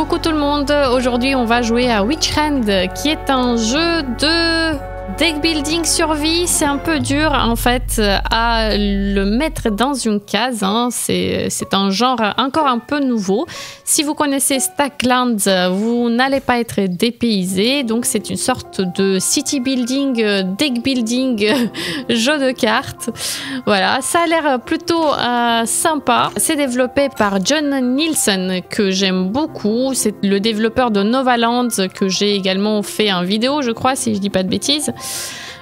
Coucou tout le monde, aujourd'hui on va jouer à WitchHand qui est un jeu de deck building survie. C'est un peu dur en fait à le mettre dans une case, hein. C'est un genre encore un peu nouveau. Si vous connaissez Stacklands, vous n'allez pas être dépaysé, donc c'est une sorte de city building, deck building, jeu de cartes. Voilà, ça a l'air plutôt sympa. C'est développé par John Nielsen que j'aime beaucoup, c'est le développeur de Novaland que j'ai également fait un vidéo je crois, si je dis pas de bêtises.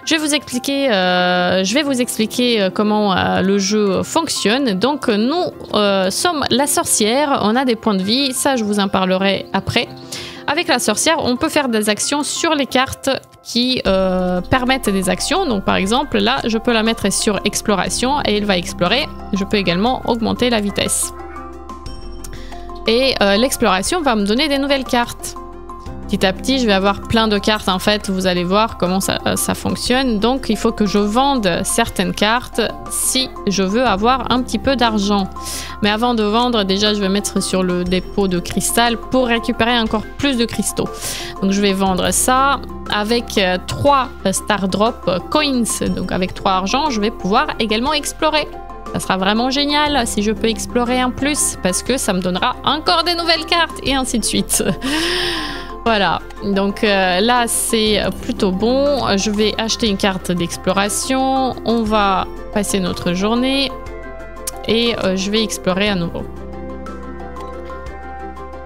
Je vais vous expliquer comment le jeu fonctionne. Donc nous sommes la sorcière, on a des points de vie, ça je vous en parlerai après. Avec la sorcière, on peut faire des actions sur les cartes qui permettent des actions. Donc par exemple, là je peux la mettre sur exploration et elle va explorer. Je peux également augmenter la vitesse. Et l'exploration va me donner des nouvelles cartes. Petit à petit, je vais avoir plein de cartes en fait, vous allez voir comment ça fonctionne. Donc il faut que je vende certaines cartes si je veux avoir un petit peu d'argent. Mais avant de vendre, déjà je vais mettre sur le dépôt de cristal pour récupérer encore plus de cristaux. Donc je vais vendre ça avec 3 Star Drop Coins, donc avec 3 argent, je vais pouvoir également explorer. Ça sera vraiment génial si je peux explorer en plus parce que ça me donnera encore des nouvelles cartes et ainsi de suite. Voilà, donc là c'est plutôt bon. Je vais acheter une carte d'exploration. On va passer notre journée et je vais explorer à nouveau.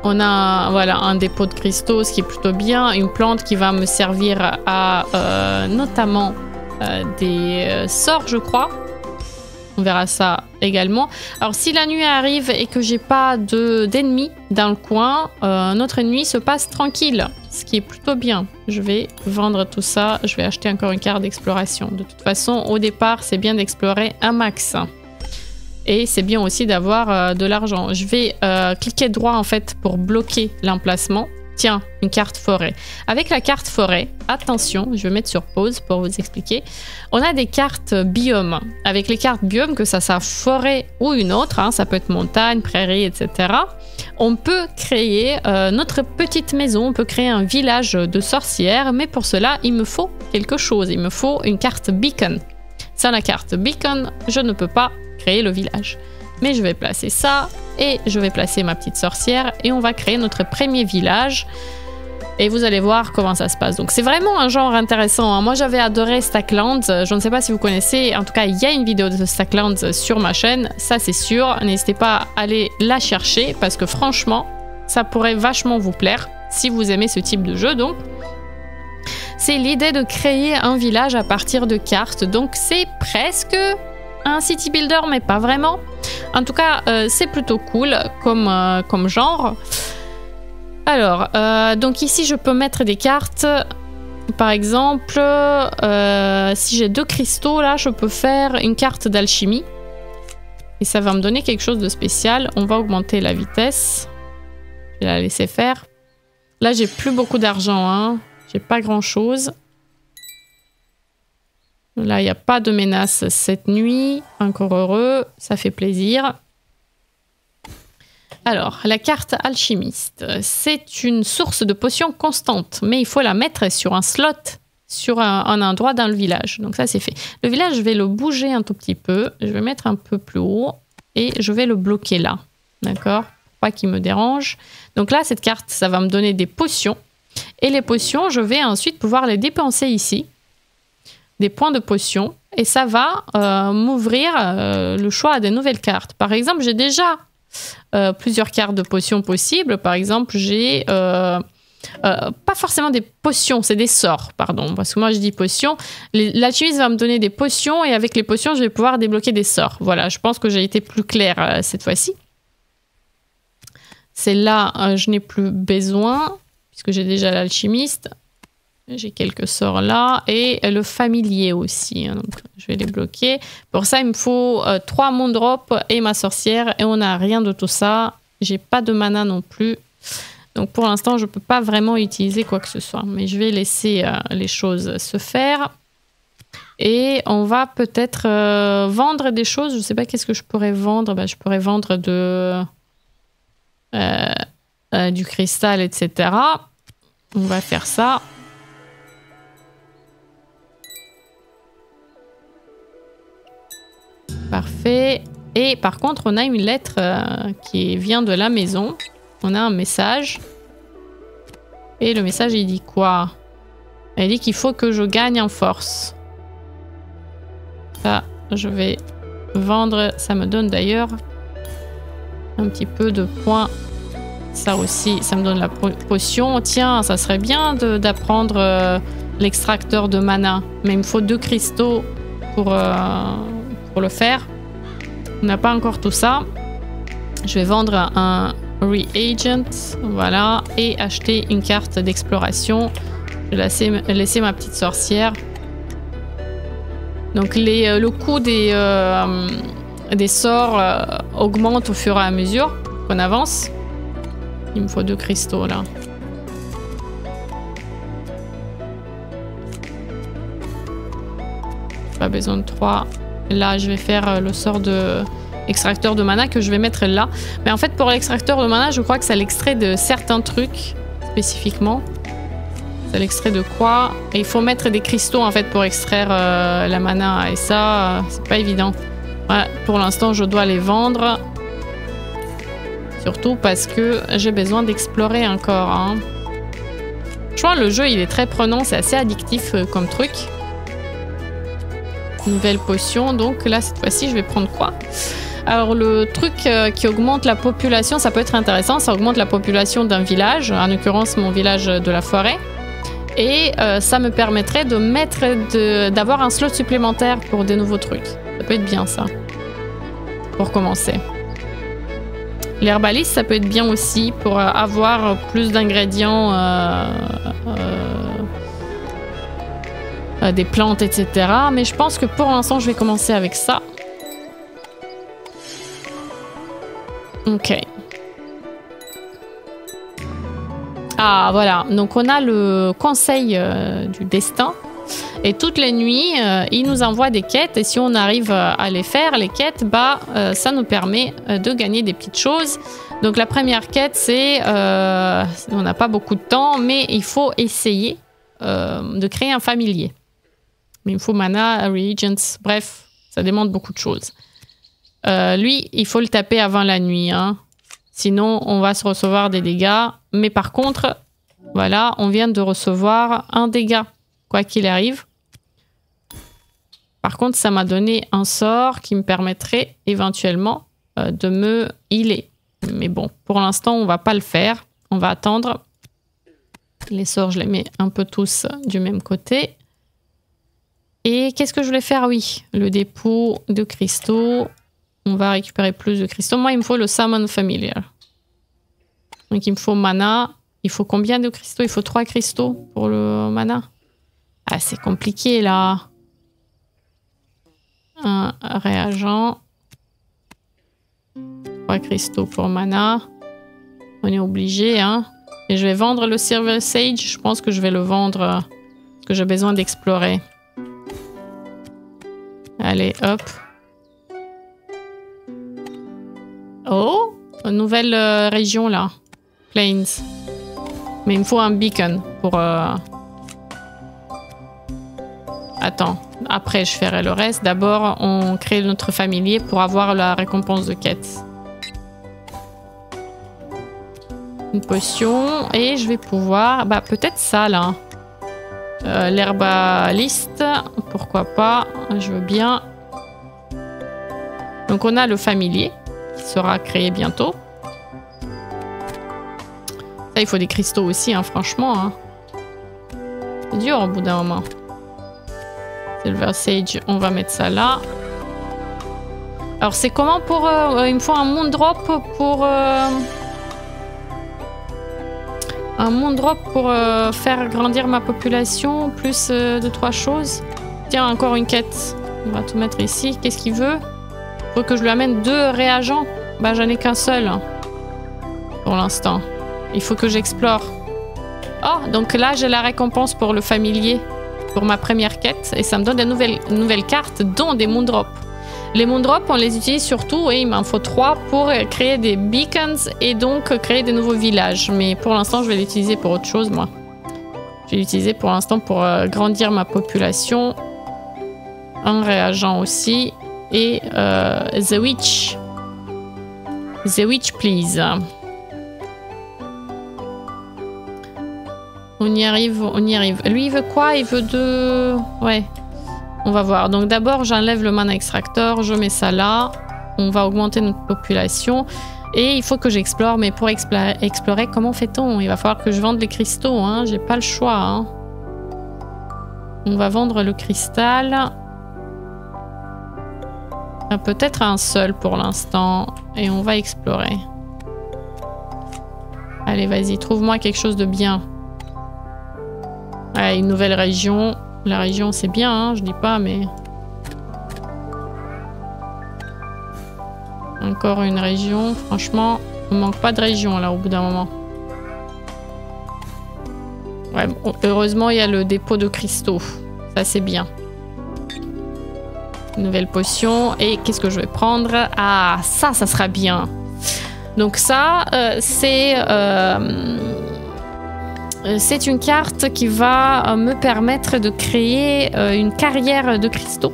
On a voilà, un dépôt de cristaux, ce qui est plutôt bien. Une plante qui va me servir à notamment des sorts, je crois. On verra ça également. Alors si la nuit arrive et que j'ai pas d'ennemis dans le coin, notre nuit se passe tranquille, ce qui est plutôt bien. Je vais vendre tout ça, je vais acheter encore une carte d'exploration. De toute façon, au départ, c'est bien d'explorer un max. Et c'est bien aussi d'avoir de l'argent. Je vais cliquer droit en fait pour bloquer l'emplacement. Tiens, une carte forêt. Avec la carte forêt, attention, je vais mettre sur pause pour vous expliquer. On a des cartes biomes. Avec les cartes biomes, que ça soit forêt ou une autre, hein, ça peut être montagne, prairie, etc. On peut créer notre petite maison, on peut créer un village de sorcières, mais pour cela, il me faut quelque chose. Il me faut une carte beacon. Sans la carte beacon, je ne peux pas créer le village. Mais je vais placer ça et je vais placer ma petite sorcière et on va créer notre premier village. Et vous allez voir comment ça se passe. Donc c'est vraiment un genre intéressant, hein. Moi j'avais adoré Stacklands. Je ne sais pas si vous connaissez. En tout cas, il y a une vidéo de Stacklands sur ma chaîne. Ça c'est sûr. N'hésitez pas à aller la chercher parce que franchement, ça pourrait vachement vous plaire si vous aimez ce type de jeu. Donc c'est l'idée de créer un village à partir de cartes. Donc c'est presque un city builder mais pas vraiment. En tout cas, c'est plutôt cool comme genre. Alors, donc ici, je peux mettre des cartes. Par exemple, si j'ai 2 cristaux, là, je peux faire une carte d'alchimie. Et ça va me donner quelque chose de spécial. On va augmenter la vitesse. Je vais la laisser faire. Là, j'ai plus beaucoup d'argent, hein. J'ai pas grand-chose. Là, il n'y a pas de menace cette nuit. Encore heureux, ça fait plaisir. Alors, la carte alchimiste. C'est une source de potions constante, mais il faut la mettre sur un slot, sur un endroit dans le village. Donc ça, c'est fait. Le village, je vais le bouger un tout petit peu. Je vais mettre un peu plus haut et je vais le bloquer là. D'accord? Pas qu'il me dérange. Donc là, cette carte, ça va me donner des potions. Et les potions, je vais ensuite pouvoir les dépenser ici. Des points de potion et ça va m'ouvrir le choix à des nouvelles cartes. Par exemple, j'ai déjà plusieurs cartes de potions possibles. Par exemple, j'ai pas forcément des potions, c'est des sorts, pardon, parce que moi je dis potions. L'alchimiste va me donner des potions et avec les potions, je vais pouvoir débloquer des sorts. Voilà, je pense que j'ai été plus claire cette fois-ci. Celle-là, je n'ai plus besoin puisque j'ai déjà l'alchimiste. J'ai quelques sorts là et le familier aussi, hein, donc je vais les bloquer. Pour ça, il me faut 3 mondrops et ma sorcière et on n'a rien de tout ça. J'ai pas de mana non plus. Donc pour l'instant, je peux pas vraiment utiliser quoi que ce soit. Mais je vais laisser les choses se faire. Et on va peut-être vendre des choses. Je sais pas qu'est-ce que je pourrais vendre. Ben, je pourrais vendre de... du cristal, etc. On va faire ça. Parfait. Et par contre, on a une lettre qui vient de la maison. On a un message. Et le message, il dit quoi? Il dit qu'il faut que je gagne en force. Ça, je vais vendre. Ça me donne d'ailleurs un petit peu de points. Ça aussi, ça me donne la potion. Tiens, ça serait bien d'apprendre l'extracteur de mana. Mais il me faut 2 cristaux pour le faire. On n'a pas encore tout ça. Je vais vendre un reagent. Voilà. Et acheter une carte d'exploration. Je vais laisser ma petite sorcière. Donc le coût des sorts augmente au fur et à mesure qu'on avance. Il me faut 2 cristaux là. Pas besoin de 3. Là, je vais faire le sort de extracteur de mana que je vais mettre là. Mais en fait, pour l'extracteur de mana, je crois que ça l'extrait de certains trucs spécifiquement. Ça l'extrait de quoi? Et il faut mettre des cristaux en fait pour extraire la mana. Et ça, c'est pas évident. Voilà, pour l'instant, je dois les vendre. Surtout parce que j'ai besoin d'explorer encore. Hein. Franchement, le jeu, il est très prenant. C'est assez addictif comme truc. Nouvelle potion. Donc là, cette fois-ci, je vais prendre quoi? Alors, le truc qui augmente la population, ça peut être intéressant. Ça augmente la population d'un village. En l'occurrence, mon village de la forêt. Et ça me permettrait de d'avoir un slot supplémentaire pour des nouveaux trucs. Ça peut être bien, ça. Pour commencer. L'herbaliste, ça peut être bien aussi pour avoir plus d'ingrédients, des plantes, etc. Mais je pense que pour l'instant, je vais commencer avec ça. Ok. Ah, voilà. Donc, on a le conseil du destin. Et toutes les nuits, il nous envoie des quêtes. Et si on arrive à les faire, les quêtes, bah, ça nous permet de gagner des petites choses. Donc la première quête, c'est... on n'a pas beaucoup de temps, mais il faut essayer de créer un familier. Mais il faut mana, reagents, bref, ça demande beaucoup de choses. Lui, il faut le taper avant la nuit. Hein. Sinon, on va se recevoir des dégâts. Mais par contre, voilà, on vient de recevoir un dégât. Quoi qu'il arrive. Par contre, ça m'a donné un sort qui me permettrait éventuellement de me healer. Mais bon, pour l'instant, on va pas le faire. On va attendre. Les sorts, je les mets un peu tous du même côté. Et qu'est-ce que je voulais faire? Oui, le dépôt de cristaux. On va récupérer plus de cristaux. Moi, il me faut le Summon Familiar. Donc, il me faut mana. Il faut combien de cristaux? Il faut 3 cristaux pour le mana. Ah, c'est compliqué, là. Un réagent. 3 cristaux pour mana. On est obligé, hein. Et je vais vendre le Silver Sage. Je pense que je vais le vendre parce que j'ai besoin d'explorer. Allez, hop. Oh! Une nouvelle région, là. Plains. Mais il me faut un beacon pour... Attends, après je ferai le reste. D'abord, on crée notre familier pour avoir la récompense de quête. Une potion. Et je vais pouvoir... Bah, peut-être ça, là. L'herbaliste. Pourquoi pas. Je veux bien. Donc, on a le familier qui sera créé bientôt. Ça, il faut des cristaux aussi, hein, franchement. Hein. C'est dur au bout d'un moment. Silver Sage, on va mettre ça là. Alors, c'est comment pour... il me faut un Moondrop pour... un Moondrop pour faire grandir ma population. Plus de 3 choses. Tiens, encore une quête. On va tout mettre ici. Qu'est-ce qu'il veut? Il faut que je lui amène 2 réagents. Bah, j'en ai qu'un seul. Pour l'instant. Il faut que j'explore. Oh, donc là, j'ai la récompense pour le familier. Pour ma première quête, et ça me donne de nouvelles cartes, dont des Moondrops. Les moondrops, on les utilise surtout, et il m'en faut 3 pour créer des beacons et donc créer des nouveaux villages. Mais pour l'instant, je vais l'utiliser pour autre chose, moi. Je vais l'utiliser pour l'instant pour grandir ma population. Un réagent aussi. Et The Witch. The Witch, please. On y arrive, on y arrive. Lui, il veut quoi? Il veut deux... Ouais. On va voir. Donc d'abord, j'enlève le mana extractor, je mets ça là. On va augmenter notre population. Et il faut que j'explore. Mais pour explorer, comment fait-on? Il va falloir que je vende les cristaux. Hein. J'ai pas le choix. Hein. On va vendre le cristal. Ah, peut-être un seul pour l'instant. Et on va explorer. Allez, vas-y. Trouve-moi quelque chose de bien. Allez, une nouvelle région. La région, c'est bien, hein, je dis pas, mais... Encore une région. Franchement, on manque pas de région, là, au bout d'un moment. Ouais, heureusement, il y a le dépôt de cristaux. Ça, c'est bien. Nouvelle potion. Et qu'est-ce que je vais prendre? Ah, ça, ça sera bien. Donc ça, c'est... C'est une carte qui va me permettre de créer une carrière de cristaux.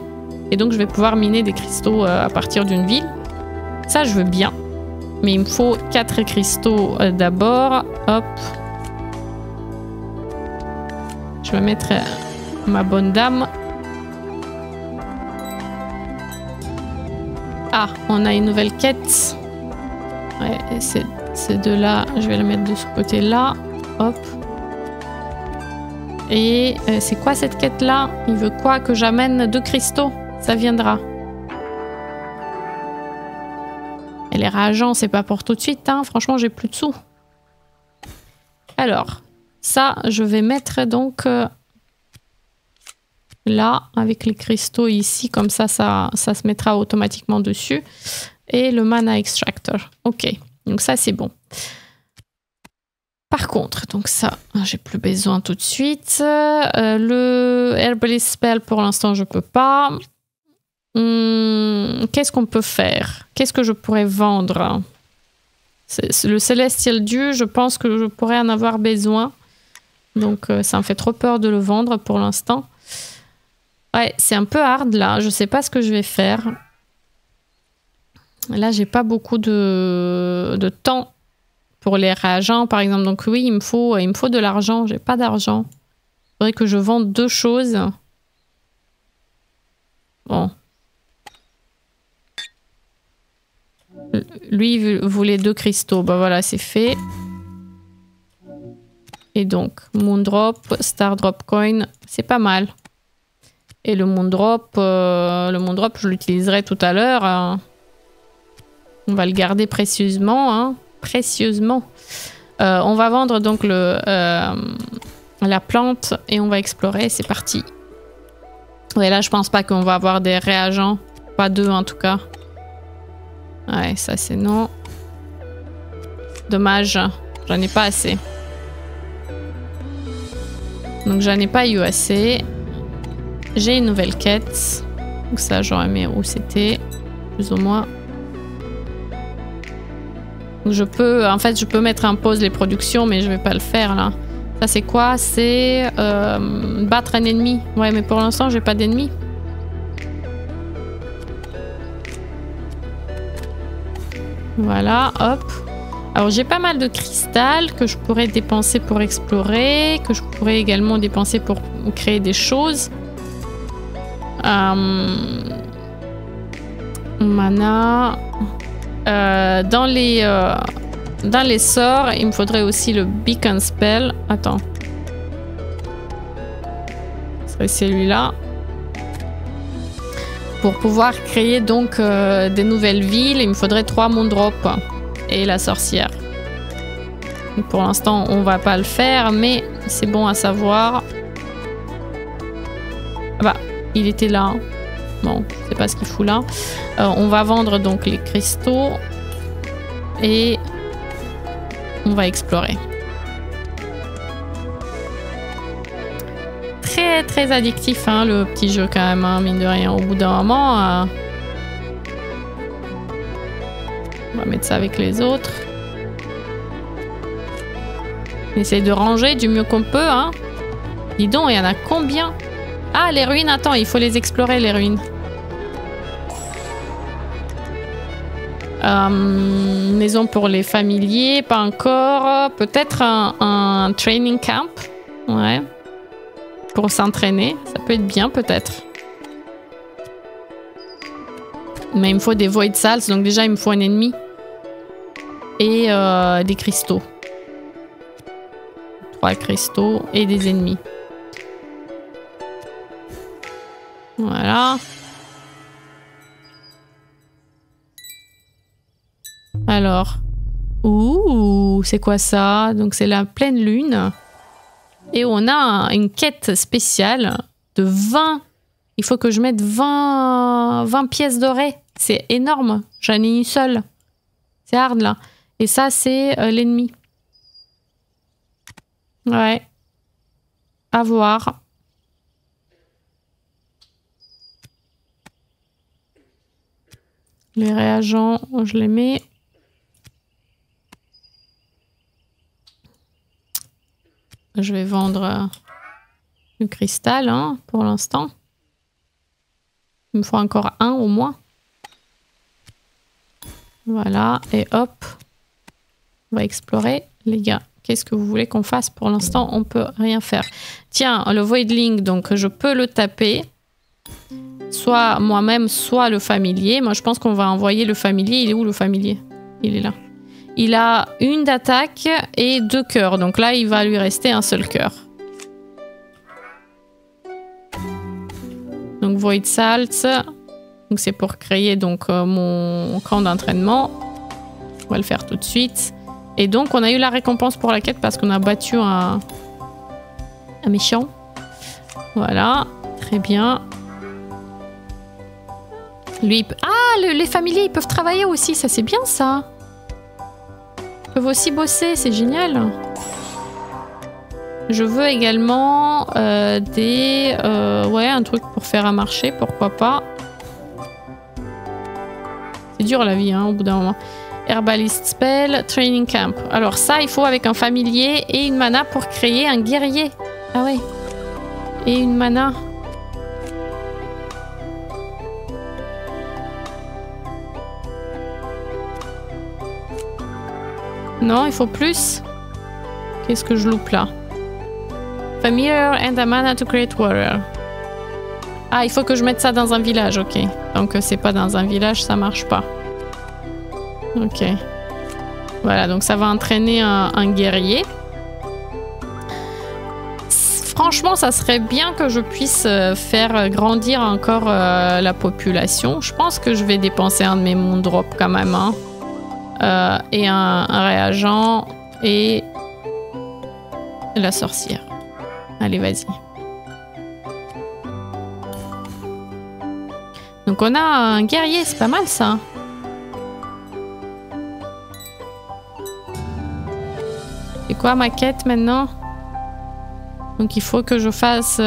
Et donc, je vais pouvoir miner des cristaux à partir d'une ville. Ça, je veux bien. Mais il me faut 4 cristaux d'abord. Hop. Je vais mettre ma bonne dame. Ah, on a une nouvelle quête. Ouais, ces deux-là, je vais les mettre de ce côté-là. Hop. Et c'est quoi cette quête-là? Il veut quoi? Que j'amène 2 cristaux? Ça viendra. Et les réagents, c'est pas pour tout de suite. Hein. Franchement, j'ai plus de sous. Alors, ça, je vais mettre donc là, avec les cristaux ici. Comme ça, ça se mettra automatiquement dessus. Et le mana extractor. Ok, donc ça, c'est bon. Par contre, donc ça, j'ai plus besoin tout de suite. Le Herbalist Spell, pour l'instant, je peux pas. Qu'est-ce qu'on peut faire? Qu'est-ce que je pourrais vendre? C'est le Celestial Dew, je pense que je pourrais en avoir besoin. Donc, ça me fait trop peur de le vendre pour l'instant. Ouais, c'est un peu hard, là. Je sais pas ce que je vais faire. Là, j'ai pas beaucoup de temps. Pour les réagents, par exemple. Donc oui, il me faut de l'argent. J'ai pas d'argent. Il faudrait que je vende 2 choses. Bon. Lui, il voulait 2 cristaux. Bah voilà, c'est fait. Et donc, Moondrop, Stardrop Coin, c'est pas mal. Et le Moondrop, je l'utiliserai tout à l'heure. On va le garder précieusement, hein. Précieusement. On va vendre donc la plante et on va explorer. C'est parti. Ouais, là, je pense pas qu'on va avoir des réagents. Pas 2 en tout cas. Ouais, ça c'est non. Dommage. J'en ai pas assez. Donc, j'en ai pas eu assez. J'ai une nouvelle quête. Donc, ça, j'aurais aimé où c'était. Plus ou moins. En fait, je peux mettre en pause les productions, mais je vais pas le faire là. Ça, c'est quoi? C'est battre un ennemi. Ouais, mais pour l'instant, j'ai pas d'ennemi. Voilà, hop. Alors, j'ai pas mal de cristal que je pourrais dépenser pour explorer, que je pourrais également dépenser pour créer des choses. Mana... dans les sorts, il me faudrait aussi le Beacon Spell. Attends. Ce serait celui-là. Pour pouvoir créer donc des nouvelles villes, il me faudrait 3 Moondrop et la sorcière. Donc pour l'instant, on va pas le faire, mais c'est bon à savoir. Ah bah, il était là. Hein. Bon, je sais pas ce qu'il fout là. On va vendre donc les cristaux. Et on va explorer. Très addictif hein, le petit jeu quand même, hein, mine de rien. Au bout d'un moment, On va mettre ça avec les autres. On essaye de ranger du mieux qu'on peut, hein. Dis donc, il y en a combien? Ah, les ruines, attends, il faut les explorer, les ruines. Maison pour les familiers, pas encore. Peut-être un training camp. Ouais. Pour s'entraîner. Ça peut être bien, peut-être. Mais il me faut des void salts, donc déjà il me faut un ennemi. Et des cristaux. 3 cristaux et des ennemis. Voilà. Alors. Ouh, c'est quoi ça? Donc c'est la pleine lune. Et on a une quête spéciale de 20. Il faut que je mette 20 pièces dorées. C'est énorme. J'en ai une seule. C'est hard là. Et ça, c'est l'ennemi. Ouais. À voir. Les réagents, je les mets. Je vais vendre du cristal hein, pour l'instant. Il me faut encore un au moins. Voilà, et hop. On va explorer. Les gars, qu'est-ce que vous voulez qu'on fasse? Pour l'instant, on peut rien faire. Tiens, le Voidling, donc je peux le taper. Soit moi-même, soit le familier. Moi, je pense qu'on va envoyer le familier. Il est où le familier? Il est là. Il a une d'attaque et 2 cœurs. Donc là, il va lui rester un seul cœur. Donc Void Salt. Donc c'est pour créer donc, mon camp d'entraînement. On va le faire tout de suite. Et donc on a eu la récompense pour la quête parce qu'on a battu un méchant. Voilà. Très bien. Lui... Ah, les familiers, ils peuvent travailler aussi. Ça, c'est bien ça. Ils peuvent aussi bosser, c'est génial. Je veux également un truc pour faire à marcher, pourquoi pas. C'est dur la vie, hein, au bout d'un moment. Herbalist spell, training camp. Alors ça, il faut avec un familier et une mana pour créer un guerrier. Ah ouais. Et une mana. Non, il faut plus. Qu'est-ce que je loupe là? Familiar and a mana to create warrior. Ah, il faut que je mette ça dans un village, ok. Tant que c'est pas dans un village, ça marche pas. Ok. Voilà, donc ça va entraîner un guerrier. Franchement, ça serait bien que je puisse faire grandir encore la population. Je pense que je vais dépenser un de mes moondrop quand même, hein. Et un réagent et la sorcière. Allez, vas-y. Donc on a un guerrier, c'est pas mal ça. C'est quoi ma quête maintenant? Donc il faut que je fasse...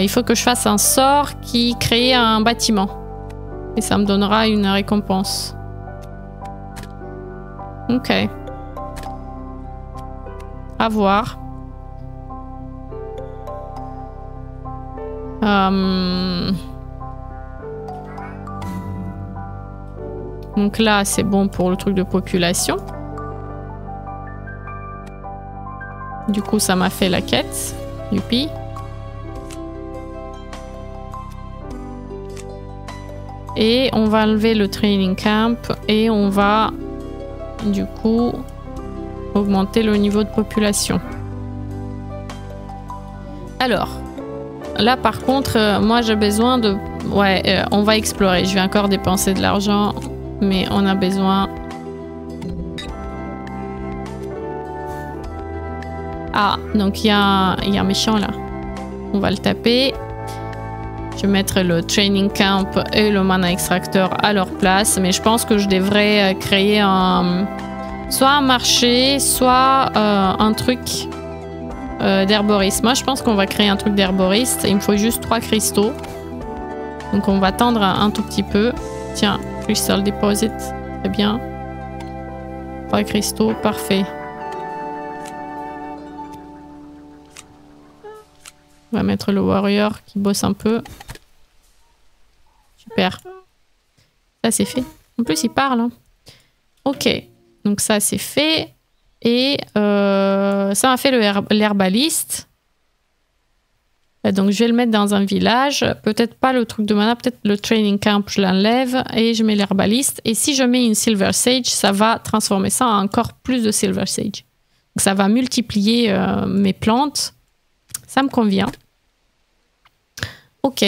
il faut que je fasse un sort qui crée un bâtiment. Et ça me donnera une récompense. Ok. À voir. Donc là, c'est bon pour le truc de population. Du coup, ça m'a fait la quête. Youpi. Et on va enlever le training camp et on va du coup augmenter le niveau de population. Alors, là par contre, moi j'ai besoin de... Ouais, on va explorer. Je vais encore dépenser de l'argent, mais on a besoin... Ah, donc il y a un méchant là. On va le taper. Je vais mettre le training camp et le mana extracteur à leur place. Mais je pense que je devrais créer soit un marché, soit un truc d'herboriste. Moi, je pense qu'on va créer un truc d'herboriste. Il me faut juste 3 cristaux. Donc on va tendre un tout petit peu. Tiens, Crystal Deposit, très bien. Pas cristaux, parfait. On va mettre le warrior qui bosse un peu. Super. Ça c'est fait. En plus il parle. Hein. Ok. Donc ça c'est fait. Et ça m'a fait l'herbaliste. Donc je vais le mettre dans un village. Peut-être pas le truc de mana. Peut-être le training camp je l'enlève. Et je mets l'herbaliste. Et si je mets une silver sage, ça va transformer ça en encore plus de silver sage. Donc ça va multiplier mes plantes. Ça me convient. Ok.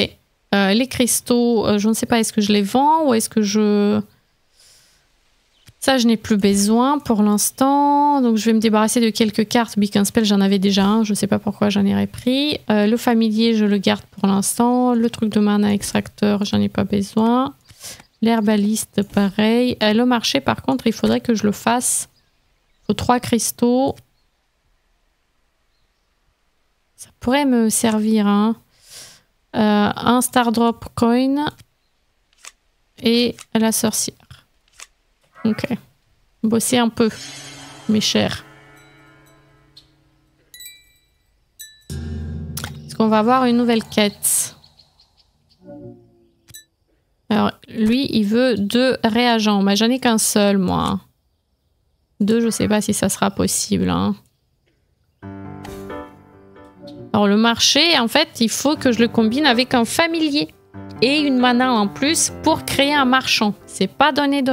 Les cristaux, je ne sais pas, est-ce que je les vends ou est-ce que je... Ça, je n'ai plus besoin pour l'instant. Donc, je vais me débarrasser de quelques cartes. Beacon Spell, j'en avais déjà un. Je ne sais pas pourquoi j'en ai repris. Le familier, je le garde pour l'instant. Le truc de mana extracteur, j'en ai pas besoin. L'herbaliste, pareil. Le marché, par contre, il faudrait que je le fasse. Il faut 3 cristaux. Ça pourrait me servir, hein. Un Star Drop Coin et la sorcière. Ok. Bossez un peu, mes chers. Est-ce qu'on va avoir une nouvelle quête? Alors, lui, il veut 2 réagents. Mais j'en ai qu'un seul, moi. 2, je sais pas si ça sera possible, hein. Alors le marché, en fait, il faut que je le combine avec un familier et une mana en plus pour créer un marchand. C'est pas donné.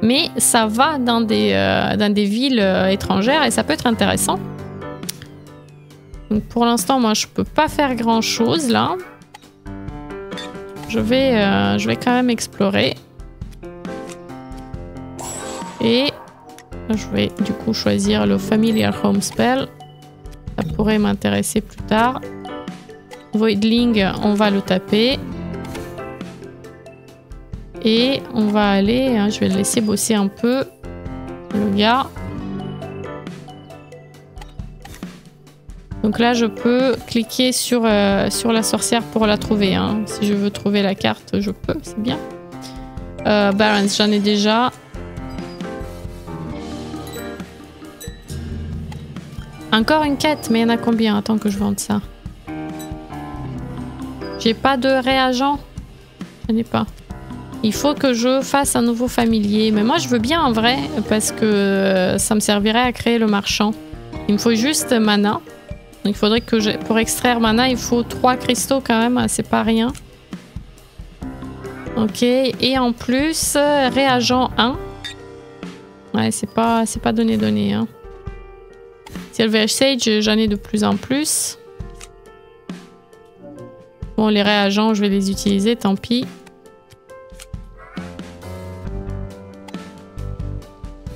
Mais ça va dans des villes étrangères et ça peut être intéressant. Donc pour l'instant, moi, je peux pas faire grand-chose là. Je vais quand même explorer. Et je vais du coup choisir le Familiar Home Spell. Ça pourrait m'intéresser plus tard. Voidling, on va le taper. Et on va aller... Hein, je vais le laisser bosser un peu. Le gars. Donc là, je peux cliquer sur, sur la sorcière pour la trouver. Hein. Si je veux trouver la carte, je peux. C'est bien. Barons, j'en ai déjà. Encore une quête, mais il y en a combien? Attends que je vende ça. J'ai pas de réagent. Je n'ai pas. Il faut que je fasse un nouveau familier. Mais moi, je veux bien en vrai, parce que ça me servirait à créer le marchand. Il me faut juste mana. Donc, il faudrait que je... Pour extraire mana, il faut 3 cristaux quand même. C'est pas rien. Ok. Et en plus, réagent 1. Ouais, c'est pas donné. Hein. Silver Sage, j'en ai de plus en plus. Bon, les réagents, je vais les utiliser, tant pis.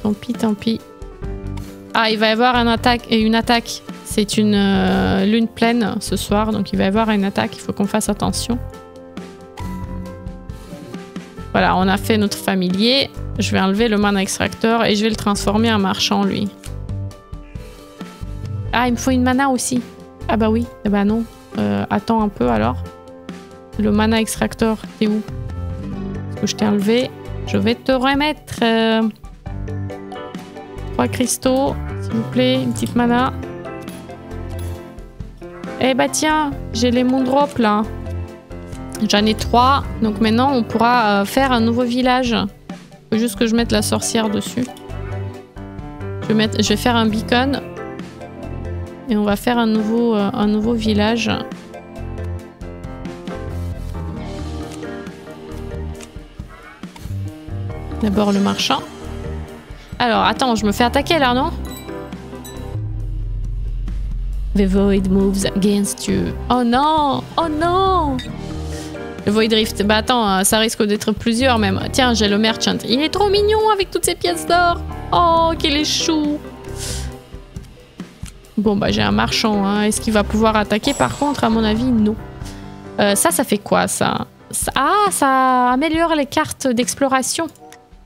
Tant pis. Ah, il va y avoir une attaque. C'est une lune pleine ce soir, donc il va y avoir une attaque, il faut qu'on fasse attention. Voilà, on a fait notre familier. Je vais enlever le mana extracteur et je vais le transformer en marchand, lui. Ah, il me faut une mana aussi. Ah bah oui. Ah bah non. Attends un peu alors. Le mana extracteur, t'es où? Parce que je t'ai enlevé. Je vais te remettre 3 cristaux, s'il vous plaît. Une petite mana. Eh bah tiens, j'ai les moondrops là. J'en ai 3. Donc maintenant, on pourra faire un nouveau village. Faut juste que je mette la sorcière dessus. Je vais faire un beacon. Et on va faire un nouveau village. D'abord le marchand. Alors, attends, je me fais attaquer là, non? The Void moves against you. Oh non! Oh non! Le Void Rift. Bah attends, ça risque d'être plusieurs même. Tiens, j'ai le merchant. Il est trop mignon avec toutes ces pièces d'or. Oh, qu'il est chou! Bon, bah j'ai un marchand. Hein. Est-ce qu'il va pouvoir attaquer? Par contre, à mon avis, non. Ça fait quoi, ça? Ah, ça améliore les cartes d'exploration.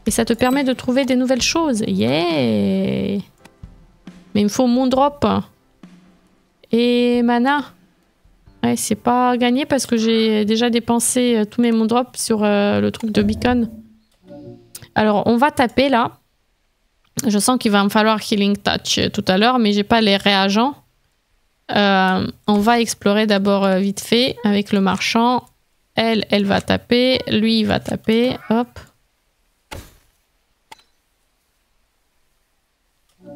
Et ça te permet de trouver des nouvelles choses. Yeah! Mais il me faut Moondrop. Et Mana. Ouais, c'est pas gagné parce que j'ai déjà dépensé tous mes moondrops sur le truc de beacon. Alors, on va taper là. Je sens qu'il va me falloir Healing Touch tout à l'heure, mais j'ai pas les réagents. On va explorer d'abord vite fait avec le marchand. Elle va taper. Lui, il va taper. Hop.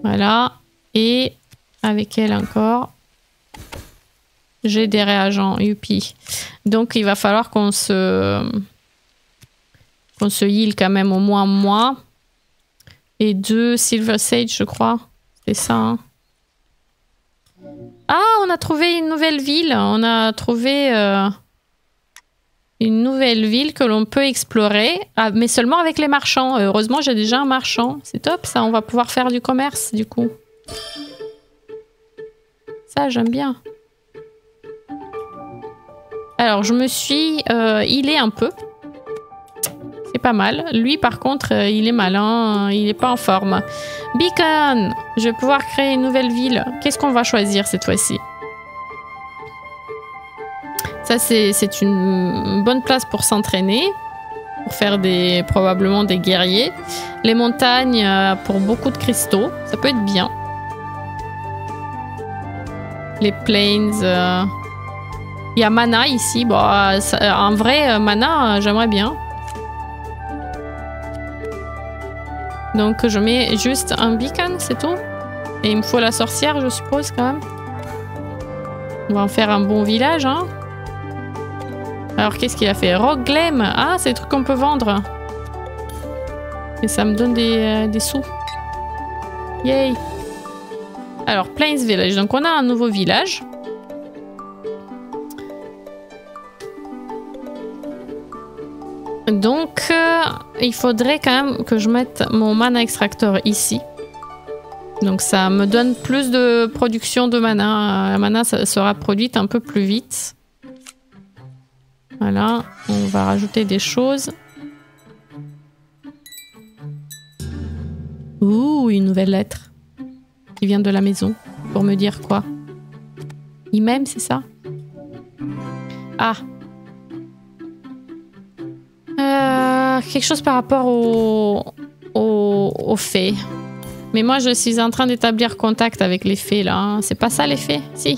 Voilà. Et avec elle encore. J'ai des réagents. Youpi. Donc, il va falloir qu'on se heal quand même au moins moi. Et 2 Silver Sage, je crois. C'est ça, hein. Ah, on a trouvé une nouvelle ville. On a trouvé une nouvelle ville que l'on peut explorer, mais seulement avec les marchands. Heureusement, j'ai déjà un marchand. C'est top, ça. On va pouvoir faire du commerce, du coup. Ça, j'aime bien. Alors, je me suis healée un peu. C'est pas mal. Lui, par contre, il est malin. Il n'est pas en forme. Beacon! Je vais pouvoir créer une nouvelle ville. Qu'est-ce qu'on va choisir cette fois-ci? Ça, c'est une bonne place pour s'entraîner. Pour faire probablement des guerriers. Les montagnes pour beaucoup de cristaux. Ça peut être bien. Les plains... Il y a mana ici. Bon, en vrai, mana, j'aimerais bien. Donc je mets juste un beacon, c'est tout. Et il me faut la sorcière, je suppose, quand même. On va en faire un bon village, hein. Alors qu'est-ce qu'il a fait? Rock Glam. Ah, c'est des trucs qu'on peut vendre. Et ça me donne des sous. Yay. Alors, Plains Village. Donc on a un nouveau village. Donc, il faudrait quand même que je mette mon mana extractor ici. Donc ça me donne plus de production de mana. La mana sera produite un peu plus vite. Voilà, on va rajouter des choses. Ouh, une nouvelle lettre qui vient de la maison pour me dire quoi? Il m'aime, c'est ça? Ah. Quelque chose par rapport aux fées. Mais moi, je suis en train d'établir contact avec les fées, là. C'est pas ça, les fées? Si.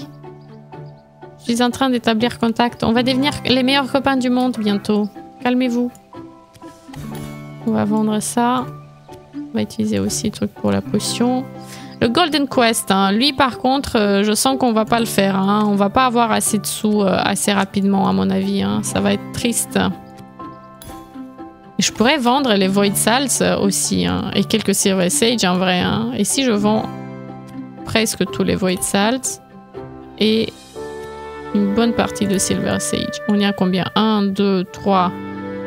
Je suis en train d'établir contact. On va devenir les meilleurs copains du monde bientôt. Calmez-vous. On va vendre ça. On va utiliser aussi le truc pour la potion. Le Golden Quest, hein. Lui, par contre, je sens qu'on va pas le faire, hein. On va pas avoir assez de sous assez rapidement, à mon avis, hein. Ça va être triste. Je pourrais vendre les Void Sals aussi, hein, et quelques Silver Sage en vrai. Hein. Et si je vends presque tous les Void Sals et une bonne partie de Silver Sage. On y a combien? 1, 2, 3,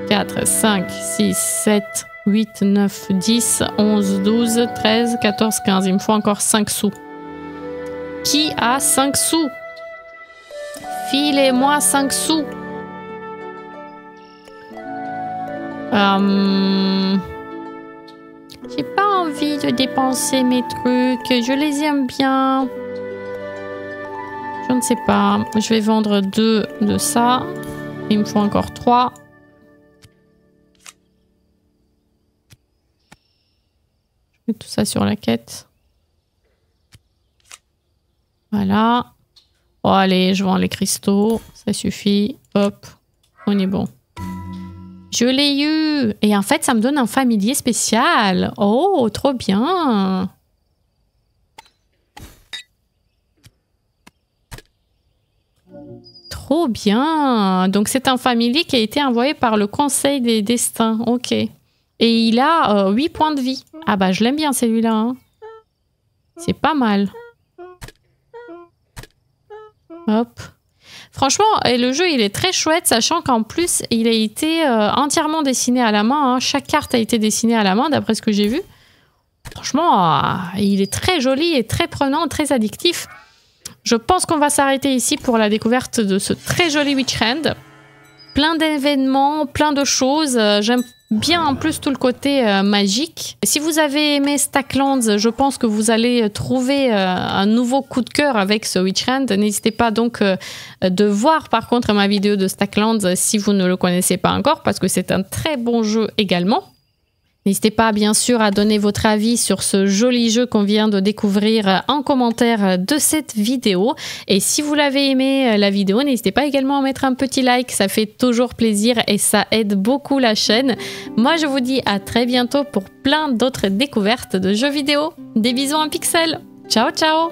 4, 5, 6, 7, 8, 9, 10, 11, 12, 13, 14, 15. Il me faut encore 5 sous. Qui a 5 sous? Filez-moi 5 sous. J'ai pas envie de dépenser mes trucs. Je les aime bien. Je ne sais pas. Je vais vendre 2 de ça. Il me faut encore 3. Je mets tout ça sur la quête. Voilà. Oh, allez, je vends les cristaux. Ça suffit. Hop. On est bon. Je l'ai eu. Et en fait, ça me donne un familier spécial. Oh, trop bien. Trop bien. Donc, c'est un familier qui a été envoyé par le Conseil des Destins. Ok. Et il a 8 points de vie. Ah bah, je l'aime bien celui-là. Hein. C'est pas mal. Hop. Franchement, le jeu, il est très chouette, sachant qu'en plus, il a été entièrement dessiné à la main. Hein. Chaque carte a été dessinée à la main, d'après ce que j'ai vu. Franchement, il est très joli et très prenant, très addictif. Je pense qu'on va s'arrêter ici pour la découverte de ce très joli WitchHand. Plein d'événements, plein de choses. J'aime bien en plus tout le côté magique. Si vous avez aimé Stacklands, je pense que vous allez trouver un nouveau coup de cœur avec ce WitchHand. N'hésitez pas donc de voir par contre ma vidéo de Stacklands si vous ne le connaissez pas encore, parce que c'est un très bon jeu également. N'hésitez pas bien sûr à donner votre avis sur ce joli jeu qu'on vient de découvrir en commentaire de cette vidéo. Et si vous l'avez aimé la vidéo, n'hésitez pas également à mettre un petit like, ça fait toujours plaisir et ça aide beaucoup la chaîne. Moi je vous dis à très bientôt pour plein d'autres découvertes de jeux vidéo. Des bisous en pixels, ciao ciao.